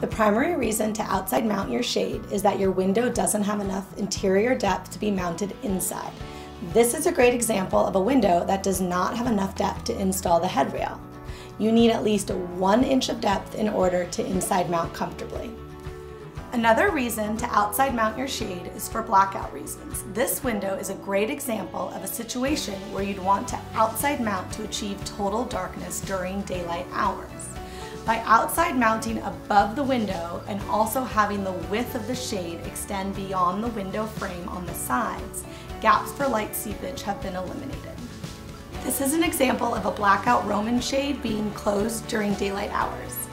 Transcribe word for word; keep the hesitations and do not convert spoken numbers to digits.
The primary reason to outside mount your shade is that your window doesn't have enough interior depth to be mounted inside. This is a great example of a window that does not have enough depth to install the headrail. You need at least one inch of depth in order to inside mount comfortably. Another reason to outside mount your shade is for blackout reasons. This window is a great example of a situation where you'd want to outside mount to achieve total darkness during daylight hours. By outside mounting above the window and also having the width of the shade extend beyond the window frame on the sides, gaps for light seepage have been eliminated. This is an example of a blackout Roman shade being closed during daylight hours.